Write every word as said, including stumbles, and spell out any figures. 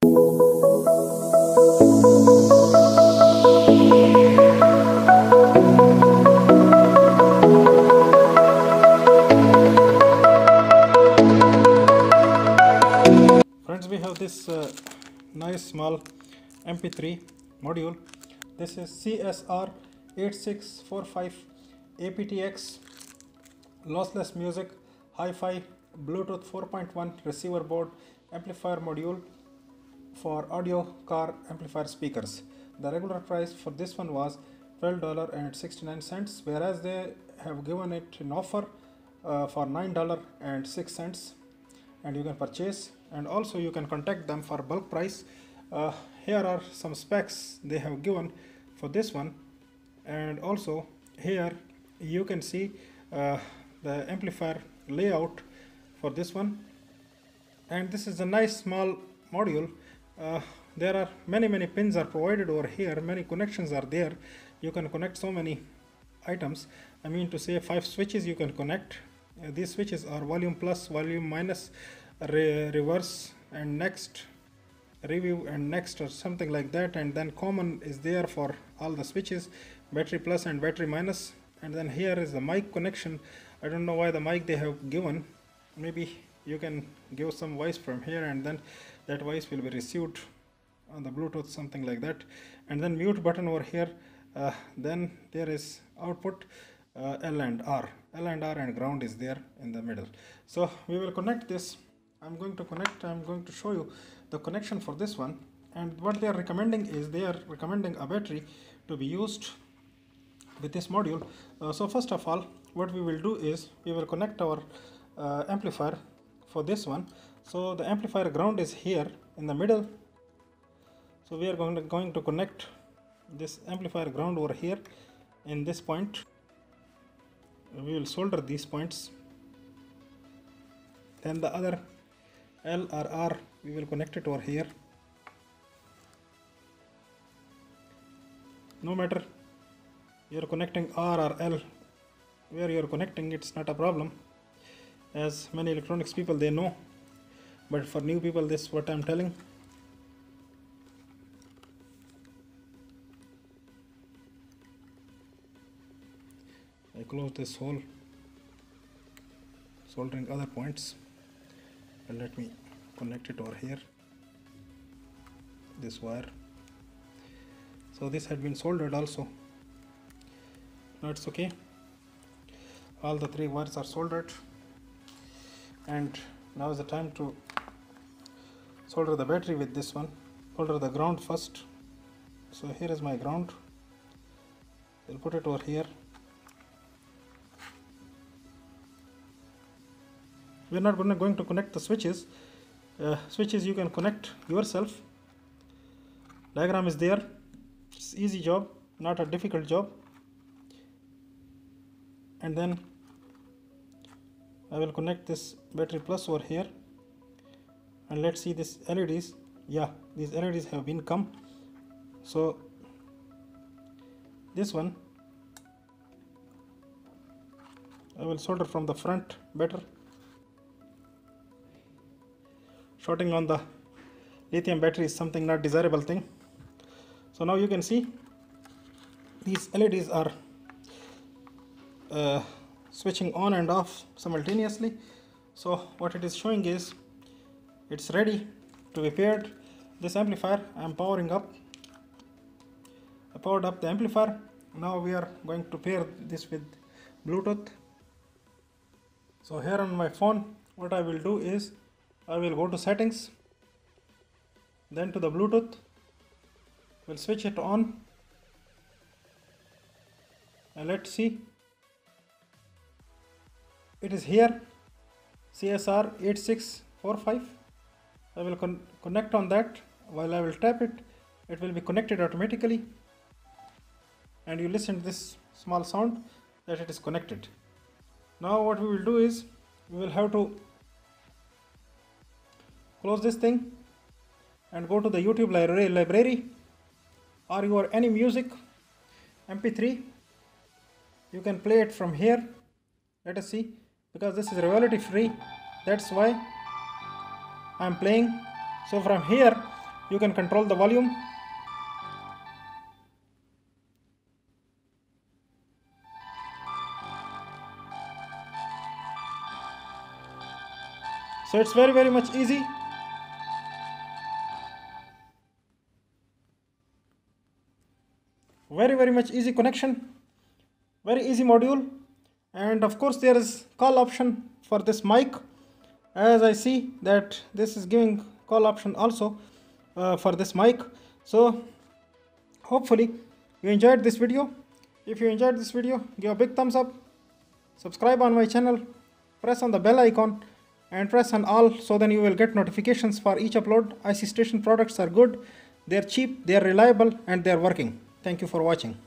Friends, we have this uh, nice small M P three module. This is C S R eight six four five A P T X lossless music hi-fi Bluetooth four point one receiver board amplifier module for audio car amplifier speakers. The regular price for this one was twelve dollars and sixty-nine cents, whereas they have given it an offer uh, for nine dollars and six cents, and you can purchase, and also you can contact them for bulk price. Uh, here are some specs they have given for this one, and also here you can see uh, the amplifier layout for this one. And this is a nice small module. Uh, there are many many pins are provided over here, many connections are there. You can connect so many items, I mean to say five switches you can connect. Uh, these switches are volume plus, volume minus, re reverse and next, review and next, or something like that. And then common is there for all the switches, battery plus and battery minus. And then here is the mic connection. I don't know why the mic they have given. Maybe you can give some voice from here, and then that voice will be received on the Bluetooth, something like that. And then mute button over here. Uh, then there is output, uh, L and R, L and R, and ground is there in the middle. So we will connect this. I'm going to connect, I'm going to show you the connection for this one. And what they are recommending is they are recommending a battery to be used with this module. Uh, so first of all, what we will do is we will connect our uh, amplifier for this one. So the amplifier ground is here in the middle. So we are going to, going to connect this amplifier ground over here in this point. We will solder these points. Then the other L or R, we will connect it over here. No matter you are connecting R or L, where you are connecting, it's not a problem, as many electronics people they know. But for new people, this is what I'm telling. I close this hole, soldering other points, and let me connect it over here, this wire. So this had been soldered also. Now it's okay, all the three wires are soldered, and now is the time to solder the battery with this one. Solder the ground first. So here is my ground, I'll put it over here. We're not gonna, going to connect the switches. Uh, switches you can connect yourself. Diagram is there. It's easy job, not a difficult job. And then I will connect this battery plus over here. And let's see these L E Ds. Yeah, these L E Ds have been come. So this one I will solder from the front better. Shorting on the lithium battery is something not desirable thing. So now you can see these L E Ds are uh, switching on and off simultaneously. So what it is showing is it's ready to be paired. This amplifier I am powering up. I powered up the amplifier. Now we are going to pair this with Bluetooth. So here on my phone, what I will do is I will go to settings, then to the Bluetooth, we'll switch it on, and let's see. It is here, C S R eight six four five. I will con connect on that. While I will tap it, it will be connected automatically, and you listen to this small sound that it is connected. Now what we will do is we will have to close this thing and go to the YouTube library, library or your any music M P three. You can play it from here. Let us see, because this is royalty free, that's why I'm playing. So from here you can control the volume. So it's very very much easy. Very very much easy connection, very easy module. And of course there is call option for this mic, as I see that this is giving call option also uh, for this mic. So hopefully you enjoyed this video. If you enjoyed this video, give a big thumbs up, subscribe on my channel, press on the bell icon and press on all, so then you will get notifications for each upload. I C Station products are good, they're cheap, they're reliable and they're working. Thank you for watching.